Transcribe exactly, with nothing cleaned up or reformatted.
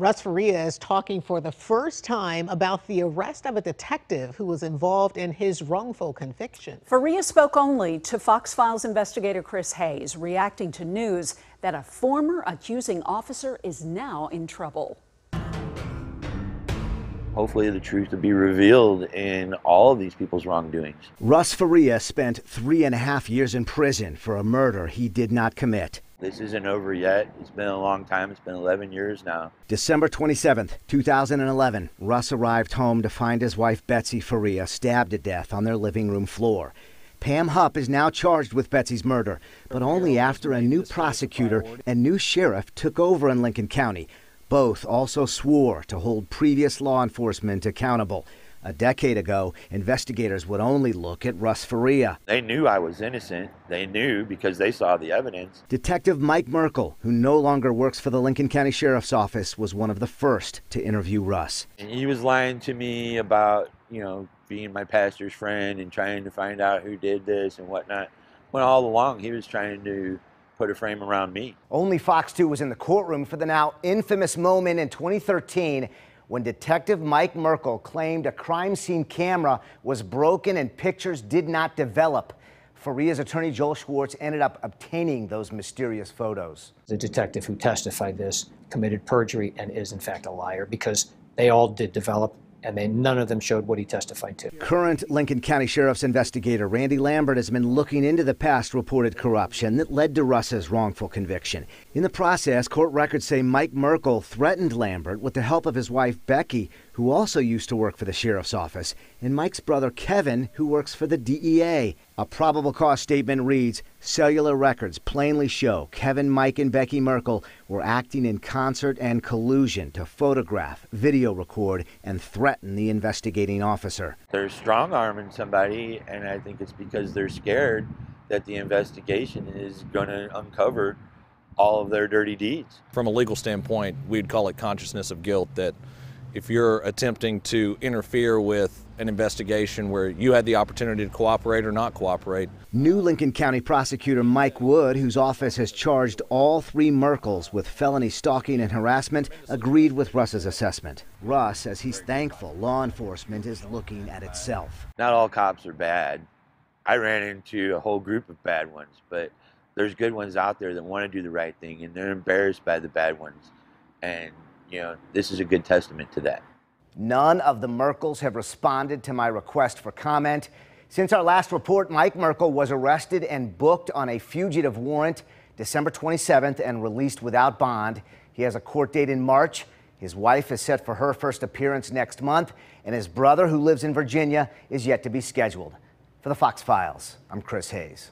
Russ Faria is talking for the first time about the arrest of a detective who was involved in his wrongful conviction. Faria spoke only to Fox Files investigator Chris Hayes, reacting to news that a former accusing officer is now in trouble. Hopefully the truth to be revealed in all of these people's wrongdoings. Russ Faria spent three and a half years in prison for a murder he did not commit. This isn't over yet. It's been a long time. It's been eleven years now. December twenty-seventh, two thousand eleven, Russ arrived home to find his wife Betsy Faria stabbed to death on their living room floor. Pam Hupp is now charged with Betsy's murder, but only after a new prosecutor and new sheriff took over in Lincoln County. Both also swore to hold previous law enforcement accountable. A decade ago, investigators would only look at Russ Faria. They knew I was innocent. They knew because they saw the evidence. Detective Mike Merkel, who no longer works for the Lincoln County Sheriff's Office, was one of the first to interview Russ. And he was lying to me about, you know, being my pastor's friend and trying to find out who did this and whatnot. When all along he was trying to put a frame around me. Only Fox two was in the courtroom for the now infamous moment in twenty thirteen when Detective Mike Merkel claimed a crime scene camera was broken and pictures did not develop. Faria's attorney Joel Schwartz ended up obtaining those mysterious photos. The detective who testified this committed perjury and is in fact a liar because they all did develop and they, none of them showed what he testified to. Current Lincoln County Sheriff's investigator Randy Lambert has been looking into the past reported corruption that led to Russ's wrongful conviction. In the process, court records say Mike Merkel threatened Lambert with the help of his wife Becky, who also used to work for the sheriff's office, and Mike's brother Kevin, who works for the D E A. A probable cause statement reads, cellular records plainly show Kevin, Mike, and Becky Merkel were acting in concert and collusion to photograph, video record, and threaten the investigating officer. They're strong-arming somebody, and I think it's because they're scared that the investigation is going to uncover all of their dirty deeds. From a legal standpoint, we'd call it consciousness of guilt, that if you're attempting to interfere with an investigation where you had the opportunity to cooperate or not cooperate. New Lincoln County Prosecutor Mike Wood, whose office has charged all three Merkels with felony stalking and harassment, agreed with Russ's assessment. Russ says he's thankful law enforcement is looking at itself. Not all cops are bad. I ran into a whole group of bad ones, but there's good ones out there that want to do the right thing and they're embarrassed by the bad ones. And, you know, this is a good testament to that. None of the Merkels have responded to my request for comment. Since our last report, Mike Merkel was arrested and booked on a fugitive warrant December twenty-seventh and released without bond. He has a court date in March. His wife is set for her first appearance next month, and his brother, who lives in Virginia, is yet to be scheduled. For the Fox Files, I'm Chris Hayes.